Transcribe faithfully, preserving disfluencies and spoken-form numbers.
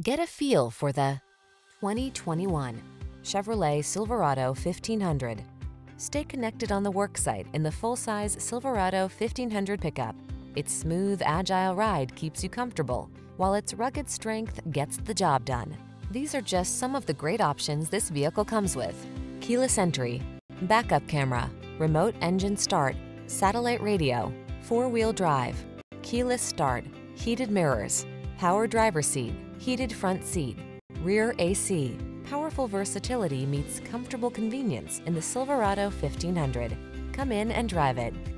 Get a feel for the twenty twenty-one Chevrolet Silverado fifteen hundred. Stay connected on the worksite in the full-size Silverado fifteen hundred pickup. Its smooth, agile ride keeps you comfortable, while its rugged strength gets the job done. These are just some of the great options this vehicle comes with: keyless entry, backup camera, remote engine start, satellite radio, four-wheel drive, keyless start, heated mirrors, power driver seat, heated front seat, rear A C. Powerful versatility meets comfortable convenience in the Silverado fifteen hundred. Come in and drive it.